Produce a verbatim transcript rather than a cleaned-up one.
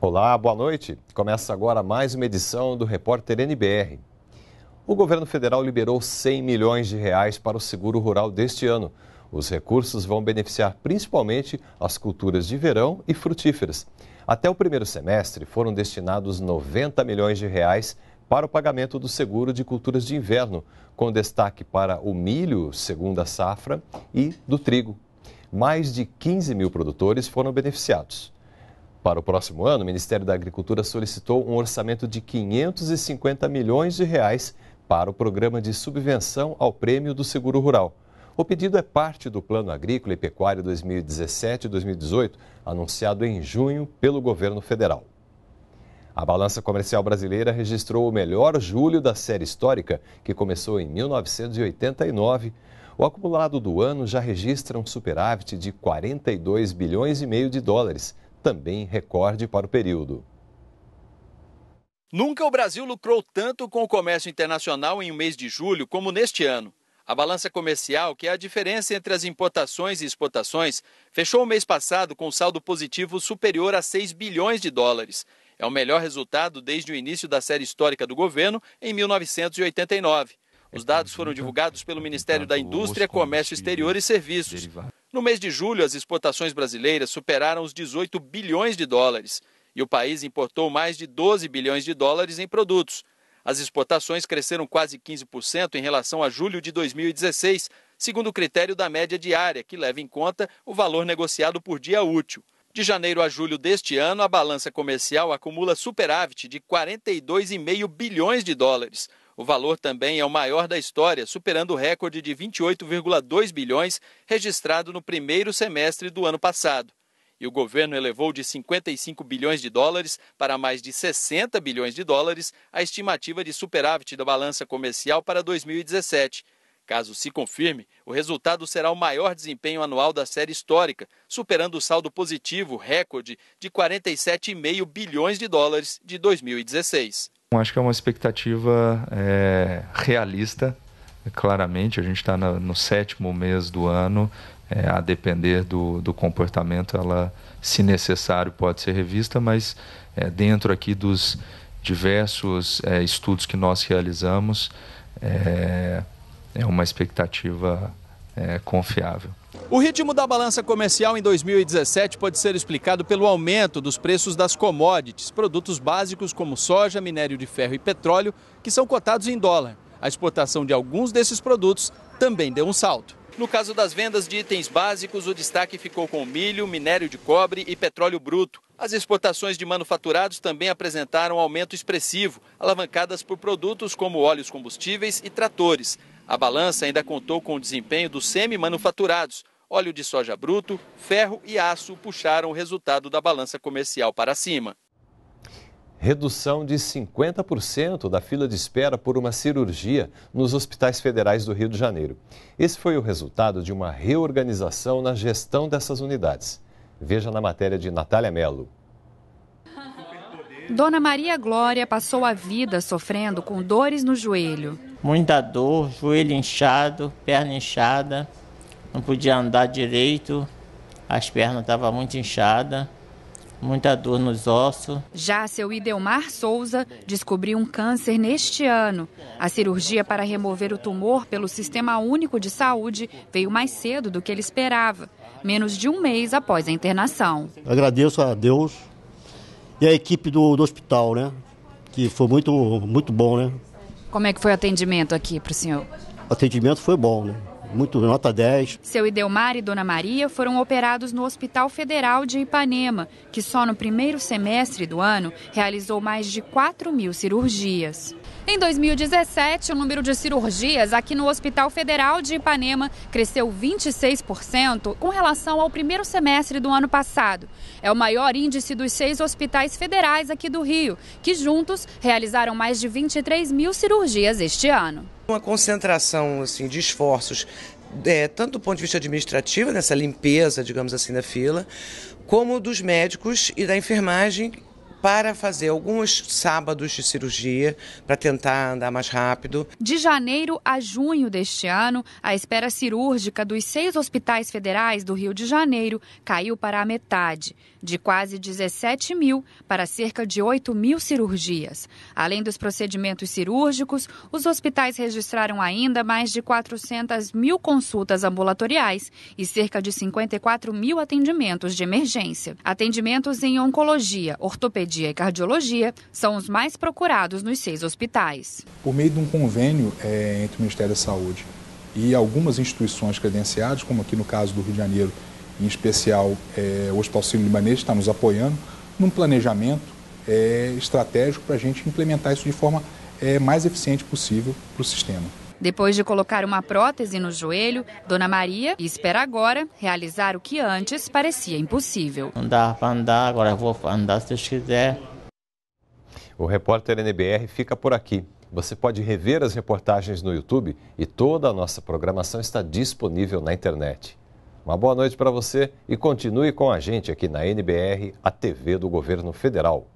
Olá, boa noite. Começa agora mais uma edição do Repórter N B R. O governo federal liberou cem milhões de reais para o seguro rural deste ano. Os recursos vão beneficiar principalmente as culturas de verão e frutíferas. Até o primeiro semestre foram destinados noventa milhões de reais para o pagamento do seguro de culturas de inverno, com destaque para o milho, segunda safra, e do trigo. Mais de quinze mil produtores foram beneficiados. Para o próximo ano, o Ministério da Agricultura solicitou um orçamento de quinhentos e cinquenta milhões de reais para o programa de subvenção ao prêmio do seguro rural. O pedido é parte do Plano Agrícola e Pecuário dois mil e dezessete a dois mil e dezoito, anunciado em junho pelo governo federal. A balança comercial brasileira registrou o melhor julho da série histórica, que começou em mil novecentos e oitenta e nove. O acumulado do ano já registra um superávit de quarenta e dois bilhões e meio de dólares. Também recorde para o período. Nunca o Brasil lucrou tanto com o comércio internacional em um mês de julho como neste ano. A balança comercial, que é a diferença entre as importações e exportações, fechou o mês passado com um saldo positivo superior a seis bilhões de dólares. É o melhor resultado desde o início da série histórica do governo em mil novecentos e oitenta e nove. Os dados foram divulgados pelo Ministério da Indústria, Comércio Exterior e Serviços. No mês de julho, as exportações brasileiras superaram os dezoito bilhões de dólares e o país importou mais de doze bilhões de dólares em produtos. As exportações cresceram quase quinze por cento em relação a julho de dois mil e dezesseis, segundo o critério da média diária, que leva em conta o valor negociado por dia útil. De janeiro a julho deste ano, a balança comercial acumula superávit de quarenta e dois vírgula cinco bilhões de dólares. O valor também é o maior da história, superando o recorde de vinte e oito vírgula dois bilhões registrado no primeiro semestre do ano passado. E o governo elevou de cinquenta e cinco bilhões de dólares para mais de sessenta bilhões de dólares a estimativa de superávit da balança comercial para dois mil e dezessete. Caso se confirme, o resultado será o maior desempenho anual da série histórica, superando o saldo positivo recorde de quarenta e sete vírgula cinco bilhões de dólares de dois mil e dezesseis. Acho que é uma expectativa é, realista, claramente. A gente está no sétimo mês do ano, é, a depender do, do comportamento, ela, se necessário, pode ser revista, mas é, dentro aqui dos diversos é, estudos que nós realizamos, é, é uma expectativa é, confiável. O ritmo da balança comercial em dois mil e dezessete pode ser explicado pelo aumento dos preços das commodities, produtos básicos como soja, minério de ferro e petróleo, que são cotados em dólar. A exportação de alguns desses produtos também deu um salto. No caso das vendas de itens básicos, o destaque ficou com milho, minério de cobre e petróleo bruto. As exportações de manufaturados também apresentaram um aumento expressivo, alavancadas por produtos como óleos combustíveis e tratores. A balança ainda contou com o desempenho dos semi-manufaturados. Óleo de soja bruto, ferro e aço puxaram o resultado da balança comercial para cima. Redução de cinquenta por cento da fila de espera por uma cirurgia nos hospitais federais do Rio de Janeiro. Esse foi o resultado de uma reorganização na gestão dessas unidades. Veja na matéria de Natália Melo. Dona Maria Glória passou a vida sofrendo com dores no joelho. Muita dor, joelho inchado, perna inchada, não podia andar direito, as pernas estavam muito inchadas, muita dor nos ossos. Já seu Idelmar Souza descobriu um câncer neste ano. A cirurgia para remover o tumor pelo Sistema Único de Saúde veio mais cedo do que ele esperava, menos de um mês após a internação. Agradeço a Deus e a equipe do, do hospital, né? Que foi muito, muito bom, né? Como é que foi o atendimento aqui para o senhor? O atendimento foi bom, né? Muito, nota dez. Seu Idelmar e Dona Maria foram operados no Hospital Federal de Ipanema, que só no primeiro semestre do ano realizou mais de quatro mil cirurgias. Em dois mil e dezessete, o número de cirurgias aqui no Hospital Federal de Ipanema cresceu vinte e seis por cento com relação ao primeiro semestre do ano passado. É o maior índice dos seis hospitais federais aqui do Rio, que juntos realizaram mais de vinte e três mil cirurgias este ano. Uma concentração assim, de esforços, é, tanto do ponto de vista administrativo, nessa limpeza, digamos assim, da fila, como dos médicos e da enfermagem, para fazer alguns sábados de cirurgia, para tentar andar mais rápido. De janeiro a junho deste ano, a espera cirúrgica dos seis hospitais federais do Rio de Janeiro caiu para a metade, de quase dezessete mil para cerca de oito mil cirurgias. Além dos procedimentos cirúrgicos, os hospitais registraram ainda mais de quatrocentas mil consultas ambulatoriais e cerca de cinquenta e quatro mil atendimentos de emergência. Atendimentos em oncologia, ortopedia e cardiologia são os mais procurados nos seis hospitais. Por meio de um convênio é, entre o Ministério da Saúde e algumas instituições credenciadas, como aqui no caso do Rio de Janeiro, em especial é, o Hospital Sírio-Libanês está nos apoiando num planejamento é, estratégico para a gente implementar isso de forma é, mais eficiente possível para o sistema. Depois de colocar uma prótese no joelho, Dona Maria espera agora realizar o que antes parecia impossível. Não dá para andar, agora vou andar se Deus quiser. O Repórter N B R fica por aqui. Você pode rever as reportagens no YouTube e toda a nossa programação está disponível na internet. Uma boa noite para você e continue com a gente aqui na N B R, a T V do Governo Federal.